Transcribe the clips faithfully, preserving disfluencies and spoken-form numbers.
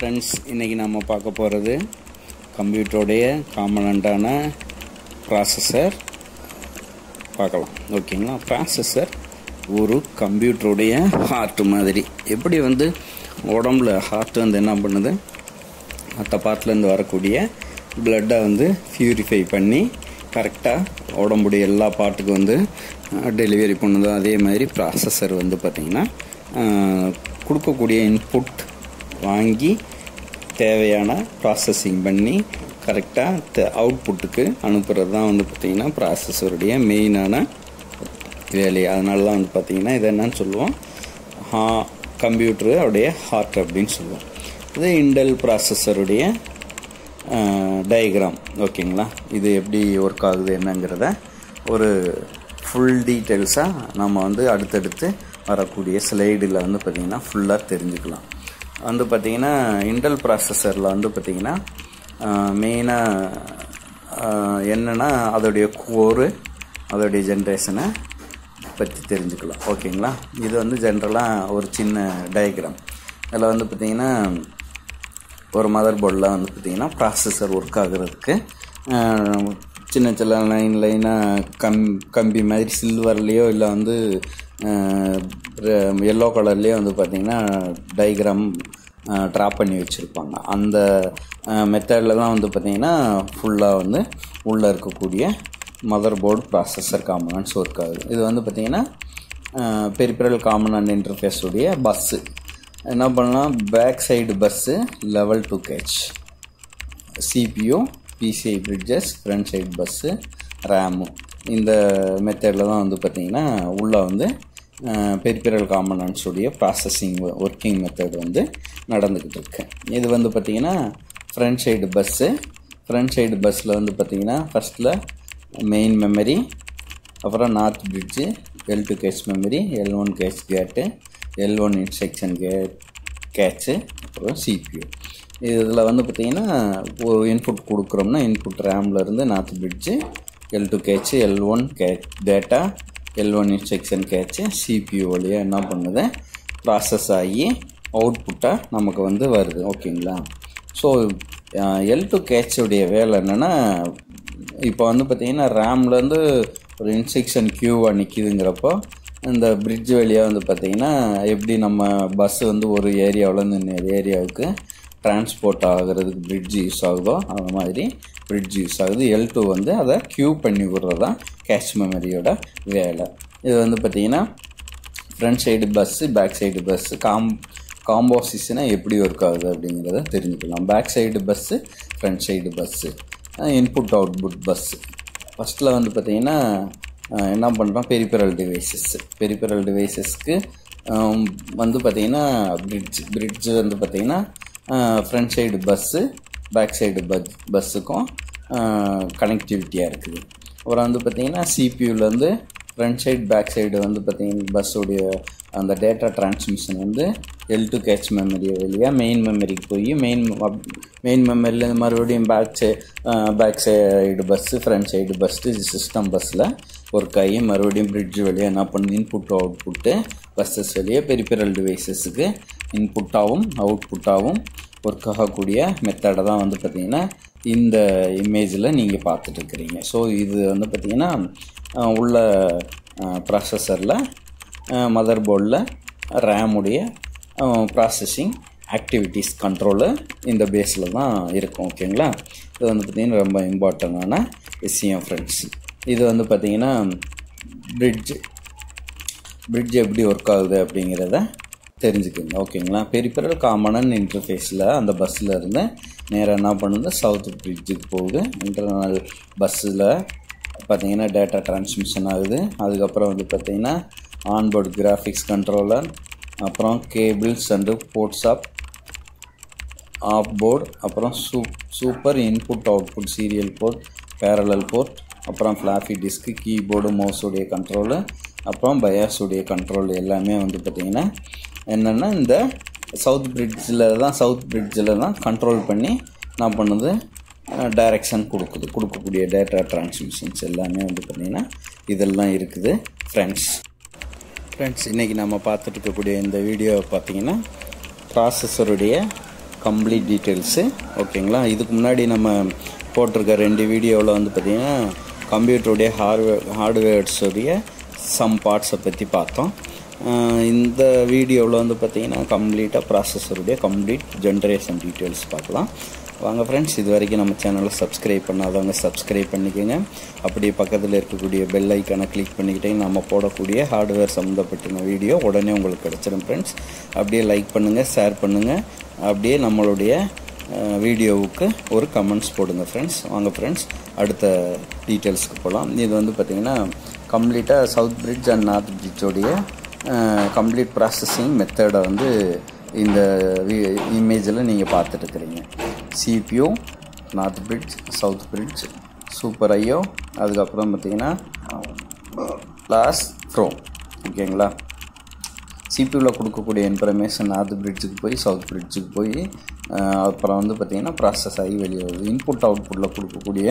Friends, இன்றைக்கி நாம் பார்க்க போகிறது கம்ப்யூட்டருடைய காம்பனண்ட்டான ப்ராசஸர் பார்க்கலாம். ஓகேங்களா, ப்ராசஸர் ஒரு கம்ப்யூட்டருடைய ஹார்ட் மாதிரி. எப்படி வந்து உடம்புல ஹார்ட் வந்து என்ன பண்ணுது, மற்ற பார்ட்லேருந்து வரக்கூடிய பிளட்டை வந்து பியூரிஃபை பண்ணி கரெக்டாக உடம்புடைய எல்லா பார்ட்டுக்கும் வந்து டெலிவரி பண்ணுதோ, அதே மாதிரி ப்ராசஸர் வந்து பார்த்திங்கன்னா கொடுக்கக்கூடிய இன்புட் வாங்கி தேவையான ப்ராசஸிங் பண்ணி கரெக்டாக த அவுட்புட்டுக்கு அனுப்புகிறது தான் வந்து பார்த்திங்கன்னா ப்ராசஸருடைய மெயினான வேலை. அதனால தான் வந்து பார்த்திங்கன்னா இதை என்னன்னு சொல்லுவோம், ஹா கம்ப்யூட்டரு அவருடைய ஹார்ட் அப்படின்னு சொல்லுவோம். இது இண்டல் ப்ராசஸருடைய டயக்ராம். ஓகேங்களா, இது எப்படி ஒர்க் ஆகுது என்னங்கிறத ஒரு ஃபுல் டீட்டெயில்ஸாக நம்ம வந்து அடுத்தடுத்து வரக்கூடிய ஸ்லைடில் வந்து பார்த்திங்கன்னா ஃபுல்லாக தெரிஞ்சுக்கலாம். வந்து பார்த்திங்கன்னா இண்டல் ப்ராசஸரில் வந்து பார்த்திங்கன்னா மெயினாக என்னென்னா அதோடைய கோரு, அதோடைய ஜென்ரேஷனை பற்றி தெரிஞ்சுக்கலாம். ஓகேங்களா, இது வந்து ஜென்ரலாக ஒரு சின்ன டயக்ராம். இதில் வந்து பார்த்திங்கன்னா ஒரு மதர் போர்டில் வந்து பார்த்திங்கன்னா ப்ராசஸர் ஒர்க் ஆகிறதுக்கு சின்ன சின்ன லைன் லைனாக கம் கம்பி மாதிரி சில்வர்லேயோ இல்லை வந்து எல்லோ கலர்லேயே வந்து பார்த்திங்கன்னா டயக்ராம் ட்ரா பண்ணி வச்சுருப்பாங்க. அந்த மெத்தடில் தான் வந்து பார்த்திங்கன்னா ஃபுல்லாக வந்து உள்ளே இருக்கக்கூடிய motherboard processor components work ஆகுது. இது வந்து பார்த்திங்கன்னா பெரிபெரல் காம்பனன்ட் இன்டர்ஃபேஸுடைய பஸ்ஸு. என்ன பண்ணலாம், back side bus level two cache, CPU PCI bridges front side bus RAM. இந்த மெத்தடில் தான் வந்து பார்த்திங்கன்னா உள்ளே வந்து பெரிபெரல் காம்பனன்ட்ஸுடைய ப்ராசஸிங் ஒர்க்கிங் மெத்தட் வந்து நடந்துக்கிட்டு இருக்கு. இது வந்து பார்த்திங்கன்னா front side bus. Front side பஸ்ஸில் வந்து பார்த்திங்கன்னா ஃபஸ்ட்டில் மெயின் மெமரி, அப்புறம் north bridge, L two cache memory, L one cache cache, L one instruction கே கேட்சு, அப்புறம் சிபியூ. இதில் வந்து பார்த்திங்கன்னா ஒரு இன்புட் கொடுக்குறோம்னா இன்புட் ரேம்லேருந்து north bridge, L two cache, L one கே data, L one instruction cache, CPU வழியாக என்ன பண்ணுது ப்ராசஸ் ஆகி அவுட்புட்டாக நமக்கு வந்து வருது. ஓகேங்களா, ஸோ எல் டூ கேட்சுடைய வேலை என்னென்னா, இப்போ வந்து பார்த்திங்கன்னா ரேம்லேருந்து ஒரு இன்ஸ்ட்ரக்ஷன் கியூவாக நிற்கிதுங்கிறப்போ இந்த பிரிட்ஜ் வழியாக வந்து பார்த்திங்கன்னா எப்படி நம்ம பஸ் வந்து ஒரு ஏரியாவிலேருந்து இன்னொரு ஏரியாவுக்கு டிரான்ஸ்போர்ட் ஆகிறதுக்கு பிரிட்ஜ் யூஸ் ஆகுதோ, அது மாதிரி பிரிட்ஜ் யூஸ் ஆகுது. எல் டூ வந்து அதை கியூ பண்ணி விடுறது தான் கேஷ் மெமரியோட வேலை. இது வந்து பார்த்திங்கன்னா front side bus back side bus காம் காம்போசிஷனாக எப்படி ஒர்க் ஆகுது அப்படிங்கிறத தெரிஞ்சுக்கலாம். Back side bus front side bus input output bus. ஃபஸ்ட்டில் வந்து பார்த்திங்கன்னா என்ன பண்ணுறோம், பெரிபெரல் டிவைசஸ்ஸு. பெரிபெரல் டிவைசஸ்க்கு வந்து பார்த்திங்கன்னா பிரிட்ஜ் பிரிட்ஜு வந்து பார்த்திங்கன்னா front side bus back side bus பஸ்ஸுக்கும் கனெக்டிவிட்டியாக இருக்குது. அப்புறம் வந்து பார்த்திங்கன்னா சிபியூலேருந்து ஃப்ரண்ட் சைடு பேக் சைடு வந்து பார்த்திங்கன்னா பஸ்ஸுடைய அந்த டேட்டா டிரான்ஸ்மிஷன் வந்து எல் டு கேட்ச் மெமரி வழியாக மெயின் மெமரிக்கு போய் மெயின் மெயின் மெமரியில் மறுபடியும் பேக் சை back side bus front side bus system பஸ்ஸில் ஒர்க் ஆகி மறுபடியும் பிரிட்ஜ் வழியாக என்ன பண்ணுது இன்புட் அவுட்புட்டு பஸ்ஸஸ் வழியாக பெரிபெரல் டிவைசஸுக்கு இன்புட்டாகவும் அவுட்புட்டாகவும் ஒர்க் ஆகக்கூடிய மெத்தடை தான் வந்து பார்த்திங்கன்னா இந்த இமேஜில் நீங்கள் பார்த்துட்ருக்குறீங்க. ஸோ இது வந்து பார்த்திங்கன்னா உள்ள ப்ராசஸரில் மதர் போர்டில் ரேமுடைய ப்ராசஸிங் ஆக்டிவிட்டீஸ் கண்ட்ரோலு இந்த பேஸில் தான் இருக்கும். ஓகேங்களா, இது வந்து பார்த்திங்கன்னா ரொம்ப இம்பார்ட்டண்டான விஷயம் ஃப்ரெண்ட்ஸ். இது வந்து பார்த்திங்கன்னா பிரிட்ஜ் பிரிட்ஜ் எப்படி ஒர்க் ஆகுது அப்படிங்கிறத தெரிஞ்சுக்கோங்க. ஓகேங்களா, பெரிபெரல் காமனன் இன்டர்ஃபேஸில் அந்த பஸ்ஸில் இருந்து நேராக என்ன பண்ணுது சவுத் பிரிட்ஜுக்கு போகுது. இன்டர்னல் பஸ்ஸில் பார்த்திங்கன்னா டேட்டா டிரான்ஸ்மிஷன் ஆகுது. அதுக்கப்புறம் வந்து பார்த்திங்கன்னா ஆன்போர்டு கிராஃபிக்ஸ் கண்ட்ரோலர், அப்புறம் cables and ports of of board, அப்புறம் சூ super input output serial port, parallel port, அப்புறம் ஃப்ளாஃபி டிஸ்க்கு, கீபோர்டு, மவுஸுடைய கண்ட்ரோலு, அப்புறம் பயாஸுடைய கண்ட்ரோல் எல்லாமே வந்து பார்த்திங்கன்னா என்னென்னா இந்த சவுத் பிரிட்ஜில் தான் சவுத் பிரிட்ஜில் தான் கண்ட்ரோல் பண்ணி நான் பண்ணுது டைரெக்ஷன் கொடுக்குது. கொடுக்கக்கூடிய டேட்டா டிரான்ஸ்மிஷன்ஸ் எல்லாமே வந்து பார்த்திங்கன்னா இதெல்லாம் இருக்குது ஃப்ரெண்ட்ஸ். ஃப்ரெண்ட்ஸ், இன்றைக்கி நம்ம பார்த்துட்டு இருக்கக்கூடிய இந்த வீடியோவை பார்த்திங்கன்னா ப்ராசஸருடைய complete details. ஓகேங்களா, இதுக்கு முன்னாடி நம்ம போட்டுருக்க ரெண்டு வீடியோவில் வந்து பார்த்தீங்கன்னா கம்ப்யூட்டருடைய ஹார்ட்வேர் ஹார்ட்வேர்ஸ் உடைய சம் பார்ட்ஸை பற்றி பார்த்தோம். இந்த வீடியோவில் வந்து பார்த்தீங்கன்னா கம்ப்ளீட்டாக ப்ராசஸருடைய கம்ப்ளீட் ஜென்ரேஷன் டீட்டெயில்ஸ் பார்க்கலாம். வாங்க ஃப்ரெண்ட்ஸ், இது வரைக்கும் நம்ம சேனலை சப்ஸ்கிரைப் பண்ணாதவங்க சப்ஸ்கிரைப் பண்ணிக்கோங்க. அப்படியே பக்கத்தில் இருக்கக்கூடிய பெல் ஐக்கானை கிளிக் பண்ணிக்கிட்டேன், நம்ம போடக்கூடிய ஹார்ட்வேர் சம்மந்தப்பட்ட வீடியோ உடனே உங்களுக்கு கிடச்சிடும் ஃப்ரெண்ட்ஸ். அப்படியே லைக் பண்ணுங்கள், ஷேர் பண்ணுங்கள், அப்படியே நம்மளுடைய வீடியோவுக்கு ஒரு கமெண்ட்ஸ் போடுங்க ஃப்ரெண்ட்ஸ். வாங்க ஃப்ரெண்ட்ஸ், அடுத்த டீட்டெயில்ஸ்க்கு போகலாம். இது வந்து பார்த்திங்கன்னா கம்ப்ளீட்டாக சவுத் பிரிட்ஜ் அண்ட் நார்த் பிரிட்ஜோடைய கம்ப்ளீட் ப்ராசஸிங் மெத்தடை வந்து இந்த இமேஜில் நீங்கள் பார்த்துட்டுருக்கிறீங்க. CPU, north bridge, south bridge, super ஐயோ, அதுக்கப்புறம் பார்த்திங்கன்னா லாஸ் ப்ரோ. ஓகேங்களா, சிபியூவில் கொடுக்கக்கூடிய இன்ஃபர்மேஷன் நார்த் பிரிட்ஜுக்கு போய் சவுத் பிரிட்ஜுக்கு போய் அப்புறம் வந்து பார்த்திங்கன்னா ப்ராசஸ் ஆகி வெளியே வருது. இன்புட் அவுட்புட்டில் கொடுக்கக்கூடிய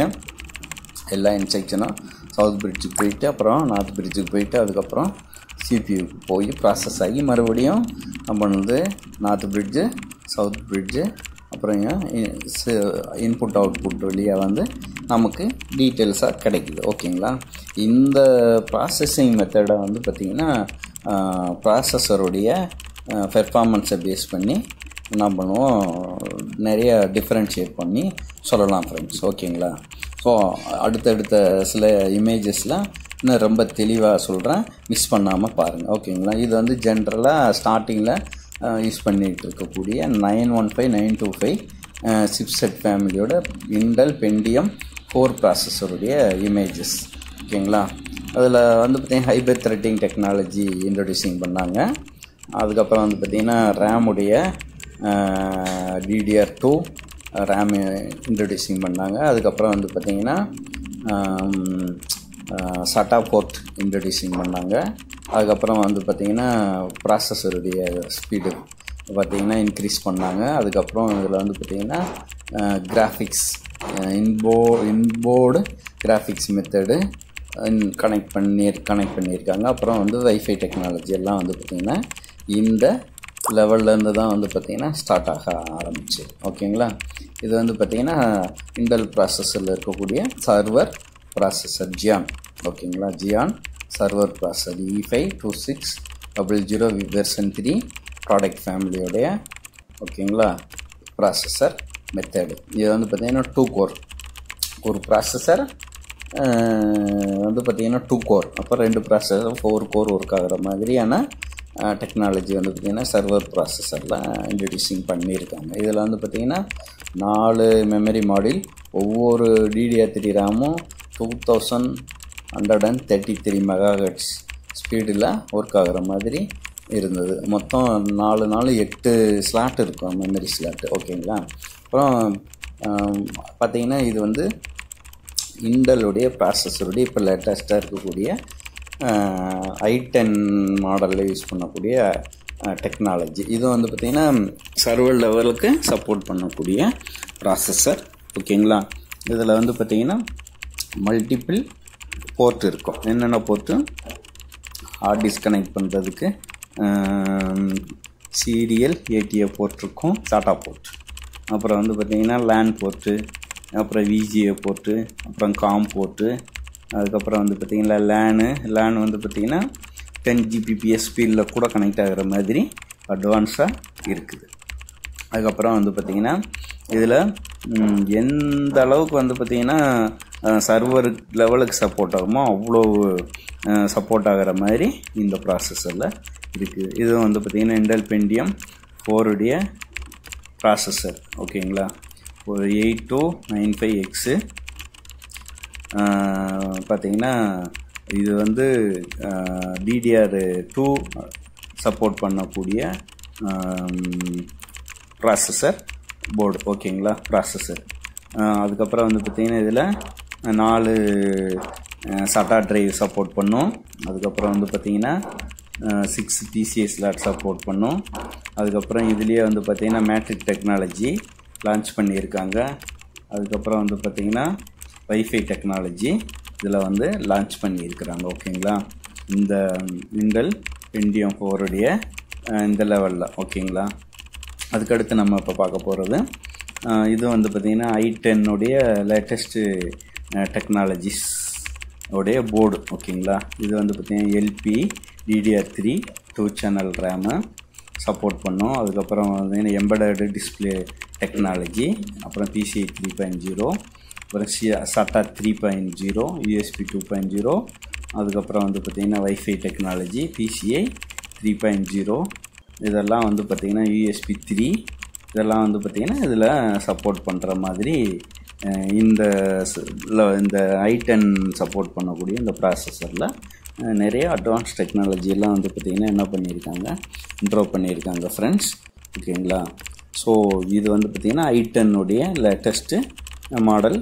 எல்லா இன்ஸ்ட்ரக்ஷனும் சவுத் பிரிட்ஜுக்கு போயிட்டு அப்புறம் நார்த் பிரிட்ஜுக்கு போயிட்டு அதுக்கப்புறம் சிபியூக்கு போய் ப்ராசஸ் ஆகி மறுபடியும் நம்ம வந்து நார்த் பிரிட்ஜு சவுத் பிரிட்ஜு அப்புறம் இன்புட் அவுட்புட் வழியாக வந்து நமக்கு டீட்டெயில்ஸாக கிடைக்குது. ஓகேங்களா, இந்த ப்ராசஸிங் மெத்தடை வந்து பார்த்திங்கன்னா ப்ராசஸருடைய பெர்ஃபார்மன்ஸை பேஸ் பண்ணி என்ன பண்ணுவோம், நிறைய டிஃப்ரென்ஷியேட் பண்ணி சொல்லலாம் ஃப்ரெண்ட்ஸ். ஓகேங்களா, ஸோ அடுத்தடுத்த சில இமேஜஸில் இன்னும் ரொம்ப தெளிவாக சொல்கிறேன், மிஸ் பண்ணாமல் பாருங்கள். ஓகேங்களா, இது வந்து ஜென்ரலாக ஸ்டார்டிங்கில் யூஸ் பண்ணிகிட்டு இருக்கக்கூடிய nine one five nine two five chipset ஃபேமிலியோட இண்டல் பென்டியம் ஃபோர் ப்ராசஸருடைய இமேஜஸ். ஓகேங்களா, அதில் வந்து பார்த்திங்கன்னா ஹைபர் த்ரெட்டிங் டெக்னாலஜி இன்ட்ரடியூசிங் பண்ணாங்க. அதுக்கப்புறம் வந்து பார்த்திங்கன்னா ரேமுடைய டிடிஆர் டூ ரேம் இன்ட்ரடியூசிங் பண்ணாங்க. அதுக்கப்புறம் வந்து பார்த்திங்கன்னா சட்டா போர்ட் இன்ட்ரடியூசிங் பண்ணாங்க. அதுக்கப்புறம் வந்து பார்த்திங்கன்னா ப்ராசஸருடைய ஸ்பீடு பார்த்திங்கன்னா இன்க்ரீஸ் பண்ணாங்க. அதுக்கப்புறம் இதில் வந்து பார்த்திங்கன்னா graphics info inboard graphics method connect பண்ணி கனெக்ட் பண்ணியிருக்காங்க. அப்புறம் வந்து வைஃபை டெக்னாலஜி எல்லாம் வந்து பார்த்திங்கன்னா இந்த லெவல்லேருந்து தான் வந்து பார்த்திங்கன்னா ஸ்டார்ட் ஆக ஆரம்பிச்சு. ஓகேங்களா, இது வந்து பார்த்திங்கன்னா இண்டல் ப்ராசஸில் இருக்கக்கூடிய சர்வர் ப்ராசஸர் ஜியான். ஓகேங்களா, Xeon server processor E five two six double zero version three product ஃபேமிலியோடைய ஓகேங்களா ப்ராசஸர் மெத்தடு. இது வந்து பார்த்திங்கன்னா டூ கோர் ஒரு ப்ராசஸர் வந்து பார்த்திங்கன்னா டூ கோர் அப்புறம் ரெண்டு ப்ராசஸர் ஃபோர் கோர் ஒர்க் ஆகிற மாதிரியான டெக்னாலஜி வந்து பார்த்திங்கன்னா சர்வர் ப்ராசஸர்லாம் இன்ட்ரடியூசிங் பண்ணியிருக்காங்க. இதில் வந்து பார்த்திங்கன்னா நாலு மெமரி மாடில் ஒவ்வொரு டிடிஆர் த்ரீ ரேமும் two thousand hundred and thirty three mega hertz ஸ்பீடில் ஒர்க் ஆகிற மாதிரி இருந்தது. மொத்தம் நாலு நாலு எட்டு ஸ்லாட் இருக்கும் மெமரி ஸ்லாட்டு. ஓகேங்களா, அப்புறம் பார்த்திங்கன்னா இது வந்து இண்டலுடைய ப்ராசஸருடைய இப்போ லேட்டஸ்ட்டாக இருக்கக்கூடிய ஐ டென் மாடலில் யூஸ் பண்ணக்கூடிய டெக்னாலஜி. இது வந்து பார்த்திங்கன்னா சர்வர் லெவலுக்கு சப்போர்ட் பண்ணக்கூடிய ப்ராசஸர். ஓகேங்களா, இதில் வந்து பார்த்திங்கன்னா மல்டிபிள் போர்ட் இருக்கும். என்னென்ன போர்ட்டு, ஹார்ட் டிஸ்க் கனெக்ட் பண்ணுறதுக்கு சீரியல் ஏடிஏ போர்ட் இருக்கும், சாட்டா போர்ட், அப்புறம் வந்து பார்த்திங்கன்னா லேன் போர்ட்டு, அப்புறம் விஜிஏ போர்ட்டு, அப்புறம் காம் போர்ட்டு, அதுக்கப்புறம் வந்து பார்த்திங்கன்னா லேனு லேன் வந்து பார்த்திங்கன்னா டென் ஜிபிபிஎஸ் ஸ்பீடில் கூட கனெக்ட் ஆகிற மாதிரி அட்வான்ஸாக இருக்குது. அதுக்கப்புறம் வந்து பார்த்திங்கன்னா இதில் எந்த அளவுக்கு வந்து பார்த்திங்கன்னா சர்வர் லெவலுக்கு சப்போர்ட் ஆகுமோ அவ்வளோ சப்போர்ட் ஆகிற மாதிரி இந்த ப்ராசஸரில் இருக்குது. இது வந்து பார்த்திங்கன்னா இண்டல் பென்டியம் ஃபோருடைய ப்ராசஸர். ஓகேங்களா, ஒரு eight two nine five X பார்த்திங்கன்னா இது வந்து டிடிஆர் டூ சப்போர்ட் பண்ணக்கூடிய ப்ராசஸர் போர்டு. ஓகேங்களா, ப்ராசஸர். அதுக்கப்புறம் வந்து பார்த்திங்கன்னா இதில் நாலு சட்டா ட்ரைவ் சப்போர்ட் பண்ணும். அதுக்கப்புறம் வந்து பார்த்திங்கன்னா சிக்ஸ் பிசிஏ ஸ்லாட் சப்போர்ட் பண்ணும். அதுக்கப்புறம் இதுலேயே வந்து பார்த்திங்கன்னா மேட்ரிக் டெக்னாலஜி லான்ச் பண்ணியிருக்காங்க. அதுக்கப்புறம் வந்து பார்த்திங்கன்னா வைஃபை டெக்னாலஜி இதில் வந்து லான்ச் பண்ணியிருக்கிறாங்க. ஓகேங்களா, இந்த இண்டல் பென்டியம் ஃபோருடைய இந்த லெவலில். ஓகேங்களா, அதுக்கடுத்து நம்ம இப்போ பார்க்க போகிறது இது வந்து பார்த்திங்கன்னா ஐ டென் உடைய லேட்டஸ்ட்டு டெக்னாலஜிஸ் உடைய போர்டு ஓகேங்களா. இது வந்து பார்த்திங்கன்னா LP DDR three two channel ரேமை சப்போர்ட் பண்ணோம். அதுக்கப்புறம் வந்து எம்படடு டிஸ்பிளே டெக்னாலஜி, அப்புறம் பிசிஐ த்ரீ பாயிண்ட் ஜீரோ அப்புறம் C SATA three point zero USB two point zero அதுக்கப்புறம் வந்து பார்த்திங்கன்னா wifi technology PCI three point zero இதெல்லாம் வந்து பார்த்திங்கன்னா யூஎஸ்பி த்ரீ இதெல்லாம் வந்து பார்த்திங்கன்னா இதில் சப்போர்ட் பண்ணுற மாதிரி இந்த இந்த ஐ டென் சப்போர்ட் பண்ணக்கூடிய இந்த ப்ராசஸரில் நிறைய அட்வான்ஸ் டெக்னாலஜிலாம் வந்து பார்த்திங்கன்னா என்ன பண்ணியிருக்காங்க இன்ட்ரோ பண்ணியிருக்காங்க ஃப்ரெண்ட்ஸ் ஓகேங்களா. ஸோ இது வந்து பார்த்திங்கன்னா ஐ டென் உடைய லேட்டஸ்ட்டு மாடல்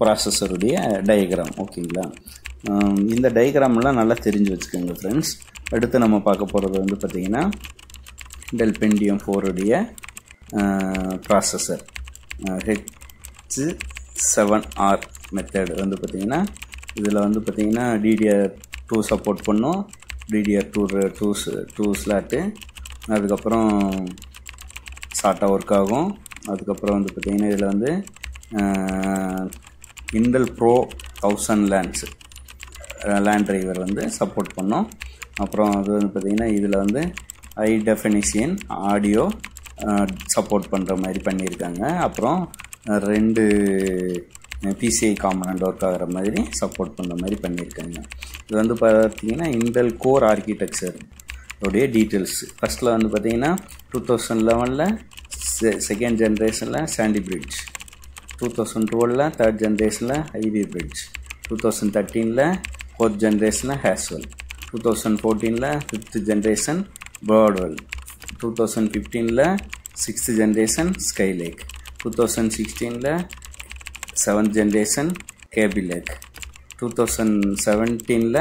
ப்ராசஸருடைய டயக்ராம் ஓகேங்களா. இந்த டயக்ராம்லாம் நல்லா தெரிஞ்சு வச்சுக்கோங்க ஃப்ரெண்ட்ஸ். அடுத்து நம்ம பார்க்க போகிறது வந்து பார்த்திங்கன்னா டெல் பென்டியம் ஃபோர் உடைய processor H seven R method வந்து பார்த்திங்கன்னா இதில் வந்து பார்த்திங்கன்னா டிடிஆர் டூ சப்போர்ட் பண்ணோம். DDR two two two slot அதுக்கப்புறம் சாட்டாக ஒர்க் ஆகும். அதுக்கப்புறம் வந்து பார்த்திங்கன்னா இதில் வந்து Intel pro thousand LANs LAN driver வந்து சப்போர்ட் பண்ணோம். அப்புறம் அது வந்து பார்த்திங்கன்னா இதில் வந்து ஹை டெஃபினிஷன் ஆடியோ சப்போர்ட் பண்ணுற மாதிரி பண்ணியிருக்காங்க. அப்புறம் ரெண்டு பிசிஐ காம்பனண்ட் ஒர்க் ஆகிற மாதிரி சப்போர்ட் பண்ணுற மாதிரி பண்ணியிருக்காங்க. இது வந்து பார்த்திங்கன்னா இண்டல் கோர் ஆர்கிடெக்சர் உடைய டீட்டெயில்ஸ் ஃபஸ்ட்டில் வந்து பார்த்திங்கன்னா டூ தௌசண்ட் லெவனில் செ செகண்ட் ஜென்ரேஷனில் சாண்டி பிரிட்ஜ், டூ தௌசண்ட் டுவெலில் தேர்ட் ஜென்ரேஷனில் ஹைவே பிரிட்ஜ், டூ தௌசண்ட் தேர்ட்டீனில் ஃபோர்த் ஜென்ரேஷனில் ஹேஸ்வெல், டூ தௌசண்ட் ஃபோர்டீனில் fifth generation Broadwell, two thousand ஃபிஃப்டீனில் sixth generation Skylake, two thousand சிக்ஸ்டீனில் seventh generation Kaby Lake, two thousand செவன்டீனில்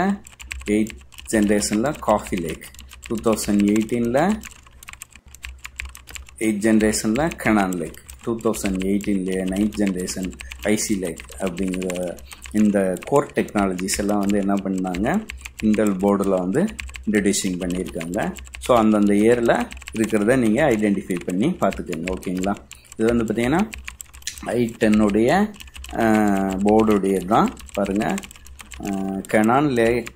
எயித் ஜென்ரேஷனில் காஃபி லேக், டூ தௌசண்ட் எயிட்டீனில் எயித் ஜென்ரேஷனில் கெனான் லேக், டூ தௌசண்ட் எயிட்டீன்லேயே நைன்த் ஜென்ரேஷன் ஐசி லேக் அப்படிங்கிற இந்த கோர் டெக்னாலஜிஸ் எல்லாம் வந்து என்ன பண்ணாங்க இண்டல் போர்டில் வந்து இன்ட்ரடியூசிங் பண்ணியிருக்காங்க. ஸோ அந்தந்த இயரில் இருக்கிறத நீங்கள் ஐடென்டிஃபை பண்ணி பார்த்துக்கோங்க ஓகேங்களா. இது வந்து பார்த்திங்கன்னா ஐ டென்னுடைய போர்டுடைய தான் பாருங்கள் Cannon Lake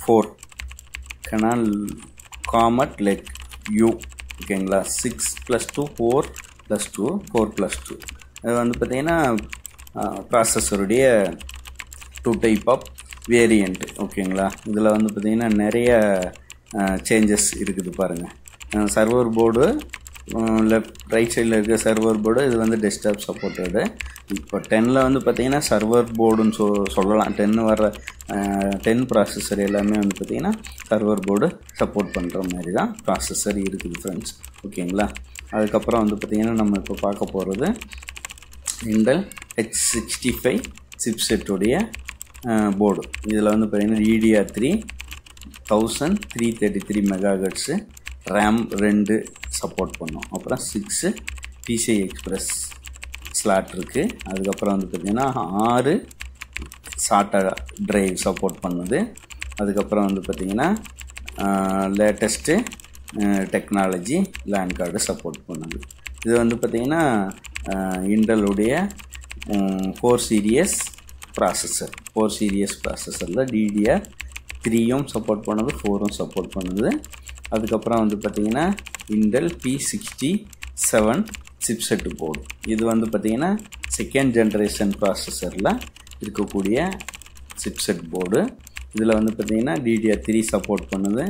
four, Cannon Comet Lake U ஓகேங்களா. Six plus two four plus two four plus two இது வந்து பார்த்திங்கன்னா ப்ராசஸருடைய டூ டைப் ஆஃப் வேரியண்ட் ஓகேங்களா. இதில் வந்து பார்த்திங்கன்னா நிறைய சேஞ்சஸ் இருக்குது பாருங்கள். சர்வர் போர்டு லெஃப்ட் ரைட் சைடில் இருக்க சர்வர் போர்டு இது வந்து டெஸ்க்டாப் சப்போர்ட்டடு. இப்போ டென்னில் வந்து பார்த்திங்கன்னா சர்வர் போர்டுன்னு சொ சொல்லலாம் டென்னு வர்ற டென் ப்ராசஸர் எல்லாமே வந்து பார்த்திங்கன்னா சர்வர் போர்டு சப்போர்ட் பண்ணுற மாதிரி தான் ப்ராசஸர் இருக்குது ஃப்ரெண்ட்ஸ் ஓகேங்களா. அதுக்கப்புறம் வந்து பார்த்திங்கன்னா நம்ம இப்போ பார்க்க போகிறது இண்டல் ஹெச் சிக்ஸ்டி ஃபைவ் சிப்செட்டுடைய போர்டு. இதில் வந்து பார்த்திங்கன்னா DDR three thousand three thirty three mega hertz RAM ரெண்டு சப்போர்ட் பண்ணோம். அப்புறம் சிக்ஸு பிசிஐ எக்ஸ்பிரஸ் ஸ்லாட் இருக்குது. அதுக்கப்புறம் வந்து பார்த்திங்கன்னா ஆறு சாட்டா ட்ரைவ் சப்போர்ட் பண்ணுது. அதுக்கப்புறம் வந்து பார்த்திங்கன்னா latest technology LAN card support பண்ணுது. இது வந்து பார்த்திங்கன்னா இண்டலுடைய four series processor four series ப்ராசஸரில் டிடிஆர் த்ரீயும் சப்போர்ட் பண்ணுது ஃபோரும் சப்போர்ட் பண்ணுது. அதுக்கப்புறம் வந்து பார்த்திங்கன்னா Intel P sixty seven chipset board இது வந்து பார்த்திங்கன்னா செகண்ட் ஜென்ரேஷன் ப்ராசஸரில் இருக்கக்கூடிய சிப்செட் போர்டு. இதில் வந்து பார்த்திங்கன்னா டிடிஆர் த்ரீ சப்போர்ட் பண்ணுது.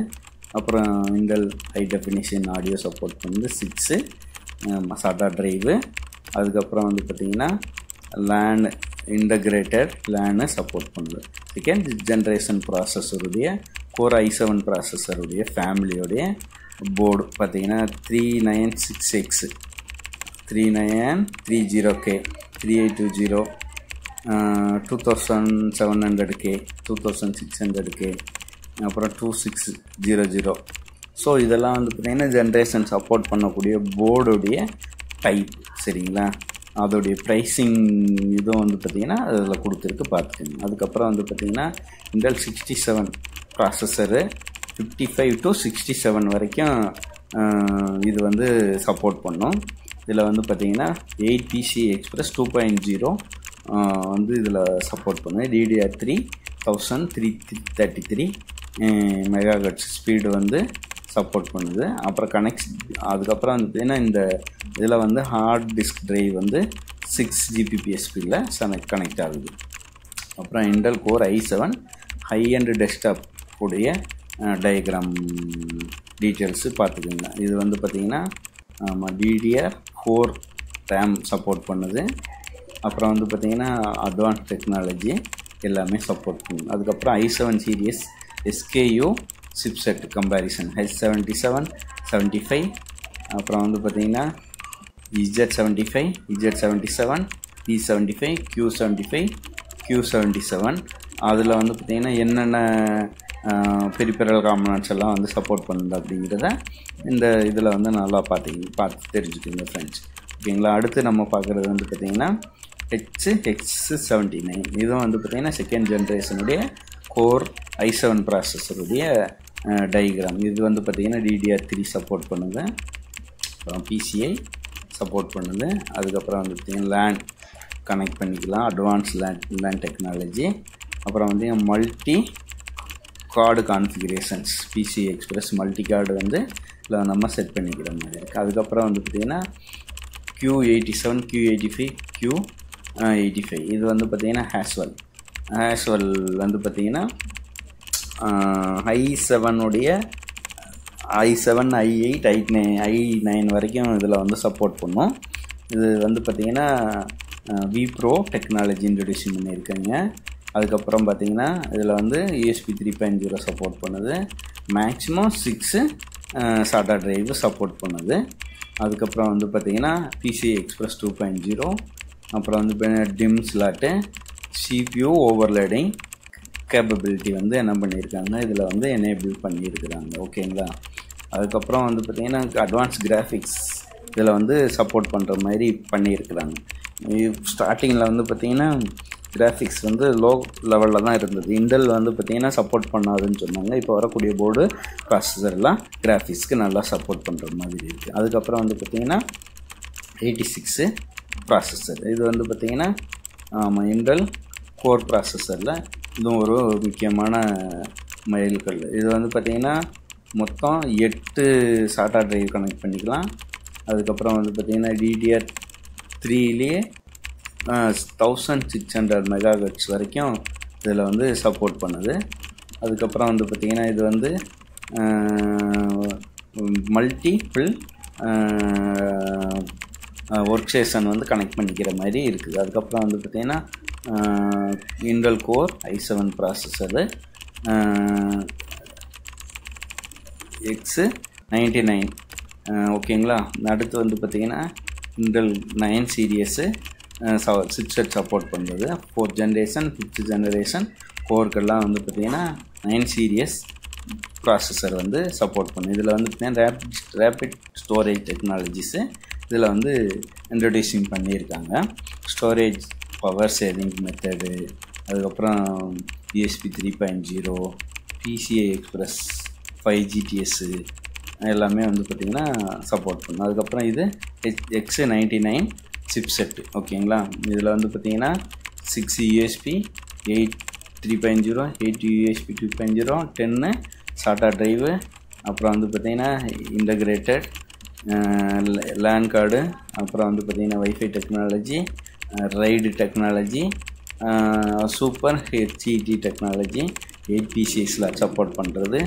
அப்புறம் Intel high definition audio support பண்ணுது சிக்ஸு சாட்டா ட்ரைவு. அதுக்கப்புறம் வந்து பார்த்திங்கன்னா லேன் இன்டகிரேட்டட் லேனை சப்போர்ட் பண்ணுது. செகண்ட் ஜென்ரேஷன் ப்ராசஸருடைய கோர் ஐ செவன் ப்ராசஸருடைய ஃபேமிலியோடைய போர்டு பார்த்திங்கன்னா three nine six X three nine three zero K three eight two zero two thousand seven hundred K two thousand six hundred K அப்புறம் two six zero zero. So இதெல்லாம் வந்து பார்த்திங்கன்னா generation support பண்ணக்கூடிய போர்டுடைய type சரிங்களா. அதோடைய pricing இதுவும் வந்து பார்த்திங்கன்னா அதில் கொடுத்துருக்கு பார்த்துக்கோங்க. அதுக்கப்புறம் வந்து பார்த்திங்கன்னா Intel sixty seven processor fifty five to sixty seven வரைக்கும் இது வந்து சப்போர்ட் பண்ணோம். இதில் வந்து பார்த்தீங்கன்னா eight PC express two point zero வந்து இதில் சப்போர்ட் பண்ணுது. DDR three thousand three thirty three mega hertz speed வந்து சப்போர்ட் பண்ணுது. அப்புறம் கனெக்ட் அதுக்கப்புறம் வந்து பார்த்திங்கன்னா இந்த இதில் வந்து ஹார்ட் டிஸ்க் ட்ரைவ் வந்து சிக்ஸ் ஜிபிபிஎஸ் ஸ்பீடில் சனக் கனெக்ட் ஆகுது. அப்புறம் Intel core i seven high end desktop உடைய டயக்ராம் டீட்டெயில்ஸு பார்த்துக்கோங்க. இது வந்து பார்த்திங்கன்னா டிடிஆர் ஃபோர் ரேம் சப்போர்ட் பண்ணுது. அப்புறம் வந்து பார்த்திங்கன்னா அட்வான்ஸ் டெக்னாலஜி எல்லாமே சப்போர்ட் பண்ணுது. அதுக்கப்புறம் i seven series SKU chipset comparison H seventy seven seventy five அப்புறம் வந்து பார்த்திங்கன்னா Z seventy five Z seventy seven D seventy five Q seventy five Q seventy seven அதில் வந்து பார்த்திங்கன்னா என்னென்ன பெரிபெரல் காம்பனன்ட்ஸ் எல்லாம் வந்து சப்போர்ட் பண்ணுது அப்படிங்கிறத இந்த இதில் வந்து நல்லா பார்த்திங்க பார்த்து தெரிஞ்சுக்கோங்க ஃப்ரெண்ட்ஸ், ஓகேங்களா. அடுத்து நம்ம பார்க்குறது வந்து பார்த்திங்கன்னா ஹெச் ஹெச் செவன்ட்டி நைன் இதுவும் வந்து பார்த்திங்கன்னா செகண்ட் ஜென்ரேஷனுடைய கோர் ஐ செவன் ப்ராசஸருடைய டயக்ராம். இது வந்து பார்த்திங்கன்னா டிடிஆர் த்ரீ சப்போர்ட் பண்ணுது. அப்புறம் பிசிஐ சப்போர்ட் பண்ணுது. அதுக்கப்புறம் வந்து பார்த்திங்கன்னா லேண்ட் கனெக்ட் பண்ணிக்கலாம், அட்வான்ஸ் லேண்ட் லேண்ட் டெக்னாலஜி. அப்புறம் வந்து multi card configurations PC express multi card வந்து இதில் நம்ம செட் பண்ணிக்கிற மாதிரி இருக்குது. அதுக்கப்புறம் வந்து பார்த்திங்கன்னா Q eighty seven Q eighty five Q eighty five இது வந்து பார்த்திங்கன்னா ஹேஸ்வெல் ஹேஸ்வெல் வந்து பார்த்திங்கன்னா ஐ செவனுடைய i seven i eight i nine i nine வரைக்கும் இதில் வந்து சப்போர்ட் பண்ணும். இது வந்து பார்த்திங்கன்னா வி ப்ரோ டெக்னாலஜி இன்ட்ரடியூஷன் பண்ணியிருக்காங்க. அதுக்கப்புறம் பார்த்திங்கன்னா இதில் வந்து USB three point zero support பண்ணுது. Maximum six SATA drive support பண்ணுது. அதுக்கப்புறம் வந்து பார்த்திங்கன்னா PC express two point zero அப்புறம் வந்து பார்த்திங்கன்னா DIMM slot CPU overloading capability வந்து என்ன பண்ணியிருக்காங்க இதில் வந்து எனேபிள் பண்ணியிருக்கிறாங்க, ஓகேங்களா. அதுக்கப்புறம் வந்து பார்த்திங்கன்னா அட்வான்ஸ் கிராஃபிக்ஸ் இதில் வந்து சப்போர்ட் பண்ணுற மாதிரி பண்ணியிருக்கிறாங்க. ஸ்டார்டிங்கில் வந்து பார்த்திங்கன்னா கிராஃபிக்ஸ் வந்து லோ லெவலில் தான் இருந்தது. இண்டல் வந்து பார்த்திங்கன்னா சப்போர்ட் பண்ணாதுன்னு சொன்னாங்க. இப்போ வரக்கூடிய போர்டு ப்ராசஸர்லாம் கிராஃபிக்ஸ்க்கு நல்லா சப்போர்ட் பண்ணுற மாதிரி இருக்குது. அதுக்கப்புறம் வந்து பார்த்திங்கன்னா எயிட்டி சிக்ஸு ப்ராசஸர் இது வந்து பார்த்திங்கன்னா ஆமாம் இண்டல் கோர் ப்ராசஸரில் இதுவும் ஒரு முக்கியமான மைல்கல். இது வந்து பார்த்திங்கன்னா மொத்தம் எட்டு சாட்டா ட்ரைவ் கனெக்ட் பண்ணிக்கலாம். அதுக்கப்புறம் வந்து பார்த்திங்கன்னா டிடிஆர் த்ரீலேயே thousand six hundred mega hertz வரைக்கும் இதில் வந்து சப்போர்ட் பண்ணுது. அதுக்கப்புறம் வந்து பார்த்திங்கன்னா இது வந்து மல்டிபிள் ஒர்க் ஸ்டேஷன் வந்து கனெக்ட் பண்ணிக்கிற மாதிரி இருக்குது. அதுக்கப்புறம் வந்து பார்த்திங்கன்னா Intel core i seven processor X ninety nine ஓகேங்களா. அடுத்து வந்து பார்த்திங்கன்னா இண்டல் நைன் சீரியஸு ச சிப்செட் சப்போர்ட் பண்ணுறது. ஃபோர்த் ஜென்ரேஷன் ஃபிஃப்த் ஜென்ரேஷன் கோர்க்கெல்லாம் வந்து பார்த்திங்கன்னா நைன் சீரியஸ் ப்ராசஸர் வந்து சப்போர்ட் பண்ணுது. இதில் வந்து பார்த்திங்கன்னா ரேபிட் ரேபிட் ஸ்டோரேஜ் டெக்னாலஜிஸு இதில் வந்து இன்ட்ரடியூசிங் பண்ணியிருக்காங்க. ஸ்டோரேஜ் பவர் சேவிங் மெத்தடு அதுக்கப்புறம் USB three point zero PCI express five GTS எல்லாமே வந்து பார்த்திங்கன்னா சப்போர்ட் பண்ணும். அதுக்கப்புறம் இது H X ninety nine chipset, ஓகேங்களா. இதில் வந்து பார்த்திங்கன்னா six USB eight three point zero eight USB two point zero ten SATA drive. அப்புறம் வந்து பார்த்திங்கன்னா இன்டகிரேட்டட் லேன் கார்டு. அப்புறம் வந்து பார்த்திங்கன்னா wifi technology RAID technology super HED technology eight பிசிஎஸில் சப்போர்ட் பண்ணுறது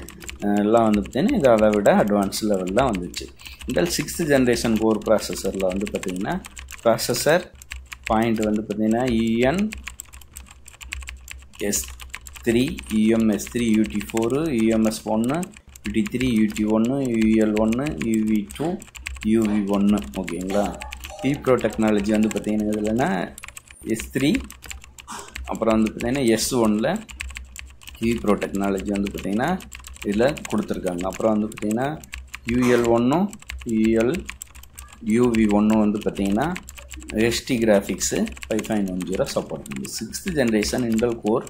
எல்லாம் வந்து பார்த்திங்கன்னா இது அதை விட அட்வான்ஸ் லெவல் தான் வந்துச்சு. இதில் சிக்ஸ்த்து ஜென்ரேஷன் கோர் ப்ராசஸரில் வந்து பார்த்திங்கன்னா ப்ராசஸர் பாயிண்ட் வந்து பார்த்திங்கன்னா EN S three EMS three UD four EMS ஒன்று யூடி த்ரீ யூடி ஒன்று யூஎல் ஒன்று யூவி டூ யூவி ஒன்று ஓகேங்களா. விப்ரோ டெக்னாலஜி வந்து பார்த்திங்கன்னா இதில்னா எஸ் த்ரீ அப்புறம் வந்து பார்த்திங்கன்னா எஸ் ஒன்னில் விப்ரோ டெக்னாலஜி வந்து பார்த்திங்கன்னா இதில் கொடுத்துருக்காங்க. அப்புறம் வந்து பார்த்திங்கன்னா யூஎல் ஒன்றும் யூஎல் யூவி ஒன்றும் வந்து பார்த்திங்கன்னா R S T graphics five five one zero support. sixth generation Intel Core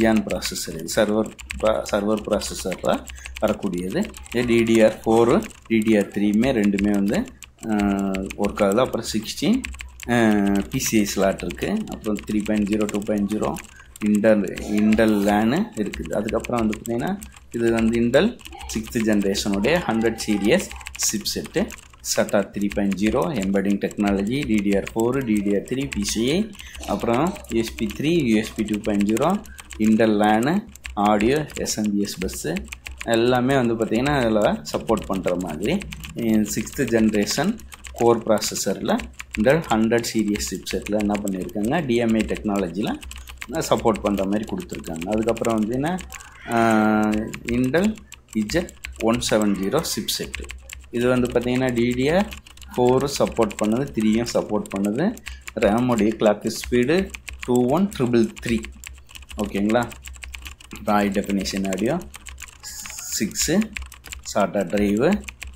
Xeon processor server server processor varakudiyadu D D R four D D R three me rendume vende work agudhu appo sixteen P C I slot irukku appo three point zero two point zero Intel Intel LAN irukku adukapra vandu pathina idu vandu Intel sixth generation ode one hundred series chipset SATA three point zero embedding technology D D R four D D R three P C I apra U S B three U S B two point zero Intel LAN audio S M B S bus ellame vandu pathina adala support pandra maadhiri sixth generation core processor la Intel one hundred series chipset la enna pannirukanga D M A technology la support pandra mari kuduthirukanga adukapra vandu na Intel E Z one seventy chipset இது வந்து பாத்தீங்கன்னா D D R four support பண்ணுது three ம் support பண்ணுது RAM உடைய clock speed two one three three ஓகேங்களா high definition audio six SATA drive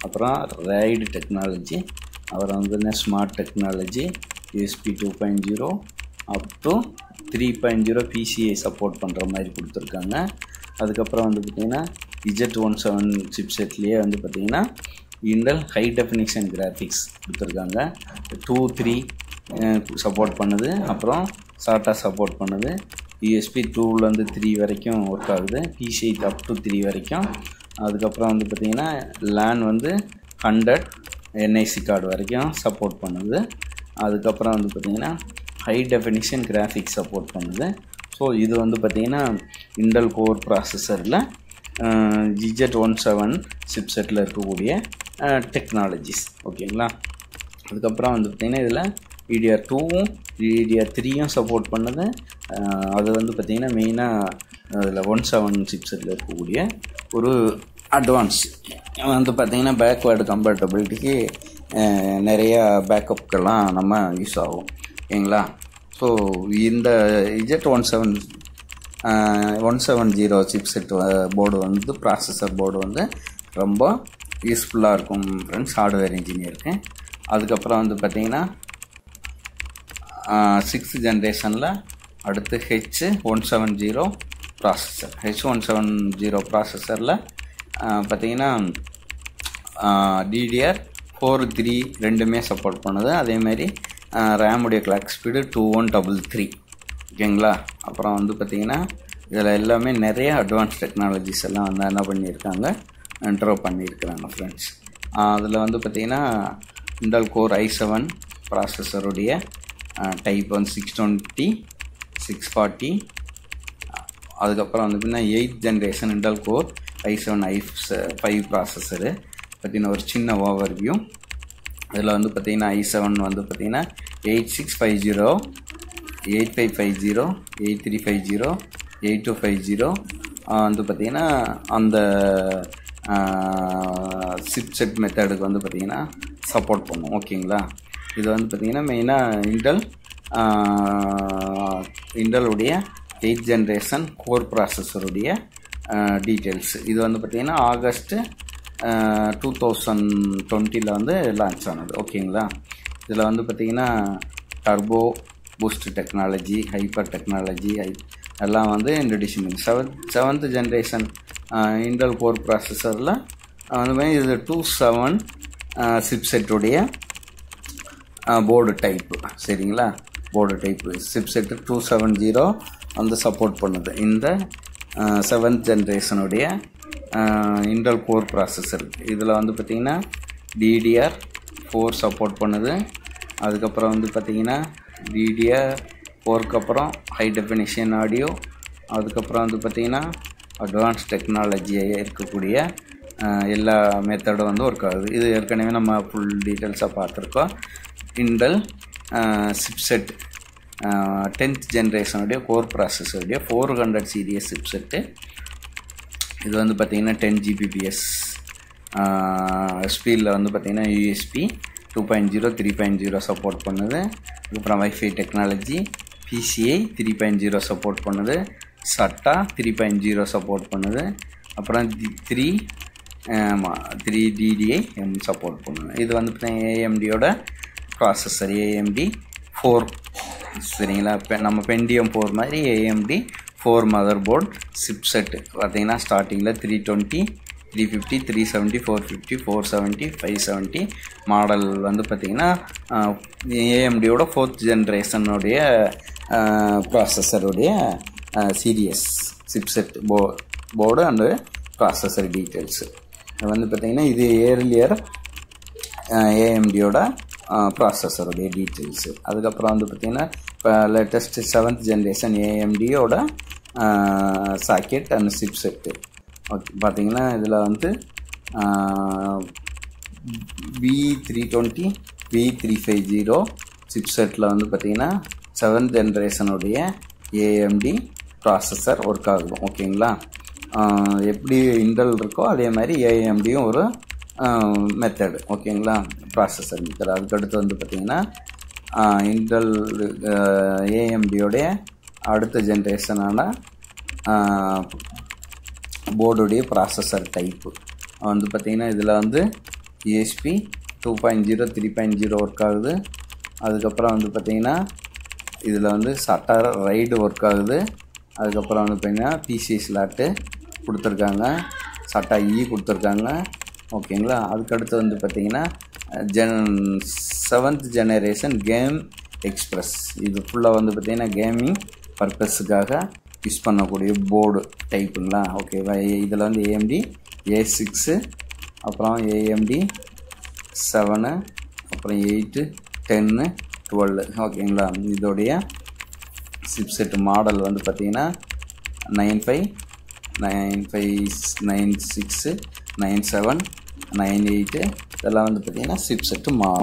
அப்புறம் RAID technology அப்புறம் வந்து smart technology U S B two point zero up to three point zero P C I support பண்ற மாதிரி கொடுத்திருக்காங்க அதுக்கு அப்புறம் வந்து பாத்தீங்கன்னா E Z one seventy chipset லயே வந்து பாத்தீங்கன்னா Intel high definition graphics two three uh, support பண்ணுது அப்புறம் SATA support பண்ணுது U S B two ல இருந்து three வரைக்கும் work ஆகுது P C I up to three வரைக்கும் அதுக்கு அப்புறம் வந்து பாத்தீங்கன்னா LAN வந்து one hundred N I C card வரைக்கும் support பண்ணுது அதுக்கு அப்புறம் வந்து பாத்தீங்கன்னா high definition graphics support பண்ணுது சோ இது வந்து பாத்தீங்கன்னா Intel core processor ல E Z one seventy chipset ல இருக்கக்கூடிய technologies ஓகேங்களா அதுக்கு அப்புறம் வந்து பாத்தீங்கன்னா இதல D D R two D D R three யும் support பண்ணுது அது வந்து பாத்தீங்கன்னா மெயினா அதல one seventy chipset ல இருக்கக்கூடிய ஒரு அட்வான்ஸ் வந்து பாத்தீங்கன்னா backward compatibility-க்கு நிறைய பேக்கப்கெல்லாம் நம்ம யூஸ் ஆகும் ஓகேங்களா சோ இந்த E Z one seventy Uh, one seventy chipset board vandu processor board vandu romba useful ah irukum friends hardware engineer ku adukapra vandu pathina sixth generation la adutha H one seventy processor H one seventy processor la uh, pathina uh, D D R four three rendume support pannudhu adhe mari uh, RAM ude clock speed two one three three ஓகேங்களா அப்புறம் வந்து பாத்தீங்கன்னா இதெல்லாம் எல்லாமே நிறைய advance technologies எல்லாம் வந்து என்ன பண்ணிருக்காங்க என்ட்ரோ பண்ணிருக்காங்க फ्रेंड्स அதுல வந்து பாத்தீங்கன்னா Intel Core i seven processor உடைய டைப் வந்து six twenty six forty அதுக்கு அப்புறம் வந்து பின்ன eighth generation Intel Core i seven i five processor பாத்தீங்கன்னா ஒரு சின்ன ஓவர்வியூ இதெல்லாம் வந்து பாத்தீங்கன்னா i seven வந்து பாத்தீங்கன்னா eighty-six fifty eighty-five fifty eighty-three fifty eighty-two fifty வந்து பாத்தீங்கன்னா அந்த chipset method க்கு வந்து பாத்தீங்கன்னா சப்போர்ட் பண்ணும் ஓகேங்களா இது வந்து பாத்தீங்கன்னா மெயினா Intel Intel உடைய eighth generation core processor உடைய details இது வந்து பாத்தீங்கன்னா ஆகஸ்ட் twenty twenty ல வந்து லான்ச் ஆனது ஓகேங்களா இதுல வந்து பாத்தீங்கன்னா turbo boost technology hyper technology alla vandu introduction seventh generation uh, Intel core processor la adhu is two seven uh, chipset udeya uh, board type seringla board type chipset two seventy and support pannudhu inda uh, seventh generation udeya uh, Intel core processor idula vandu pathina D D R four support pannudhu adukapra vandu pathina D D R four க்கு அப்புறம் high definition audio அதுக்கு அப்புறம் வந்து பாத்தீங்கன்னா advanced technology இருக்கக்கூடிய எல்லா method வந்து work ஆகுது இது ஏற்கனவே நம்ம full details-ஆ பார்த்திருக்கோம் Intel chipset tenth generation உடைய core processor உடைய four hundred series chipset இது வந்து பாத்தீங்கன்னா ten G B P S ஸ்பீட்ல வந்து பாத்தீங்கன்னா U S B two point zero three point zero support பண்ணுது அப்புறம் Wi-Fi technology P C I three point zero support பண்ணுது SATA three point zero support பண்ணுது அப்புறம் three D D I M support பண்ணுது இது வந்து A M D ஓட processor A M D four சரிங்களா. இப்போ நம்ம பென்டியம் ஃபோர் மாதிரி AMD four mother board chipset பார்த்தீங்கன்னா ஸ்டார்டிங்கில் three twenty three fifty three seventy four fifty four seventy five seventy model வந்து பார்த்திங்கன்னா ஏஎம்டியோட ஃபோர்த் ஜென்ரேஷனுடைய ப்ராசஸருடைய சீரியஸ் சிப்செட் போ போர்டு அண்டு ப்ராசஸர் டீட்டெயில்ஸு வந்து பார்த்திங்கன்னா இது ஏர்லியர் ஏஎம்டியோட ப்ராசஸருடைய டீட்டெயில்ஸு. அதுக்கப்புறம் வந்து பார்த்திங்கன்னா இப்போ லேட்டஸ்ட்டு செவன்த் ஜென்ரேஷன் ஏஎம்டியோட சாக்கெட் அண்ட் சிப்செட்டு ஓகே பார்த்திங்கன்னா இதில் வந்து V three twenty V three five zero சிப்செட்டில் வந்து பார்த்திங்கன்னா செவன்த் ஜென்ரேஷனுடைய ஏஎம்டி ப்ராசஸர் ஒர்க் ஆகும் ஓகேங்களா. எப்படி இன்டல் இருக்கோ அதே மாதிரி ஏஎம்டியும் ஒரு மெத்தடு ஓகேங்களா ப்ராசஸர் மெத்தட். அதுக்கடுத்து வந்து பார்த்திங்கன்னா இன்டல் ஏஎம்டியோடைய அடுத்த ஜென்ரேஷனான போர்டுடைய ப்ராசஸர் டைப்பு வந்து பார்த்திங்கன்னா இதில் வந்து USB two point zero three point zero work ஆகுது. அதுக்கப்புறம் வந்து பார்த்திங்கன்னா இதில் வந்து சட்டார் ரைடு ஒர்க் ஆகுது. அதுக்கப்புறம் வந்து பார்த்திங்கன்னா பிசி ஸ்லாட்டு கொடுத்துருக்காங்க, சட்டா இ கொடுத்துருக்காங்க ஓகேங்களா. அதுக்கடுத்து வந்து பார்த்திங்கன்னா gen seventh generation game express இது ஃபுல்லாக வந்து பார்த்திங்கன்னா கேமிங் பர்பஸுக்காக யூஸ் பண்ணக்கூடிய போர்டு டைப்புங்களா ஓகேவா. இதில் வந்து ஏஎம்டி ஏ சிக்ஸு அப்புறம் ஏஎம்டி செவனு அப்புறம் எயிட்டு டென்னு டுவெல்லு ஓகேங்களா. இதோடைய சிப்செட் மாடல் வந்து பார்த்திங்கன்னா nine five nine five nine six nine seven nine eight இதெல்லாம் வந்து பார்த்திங்கன்னா சிப்செட்டு மா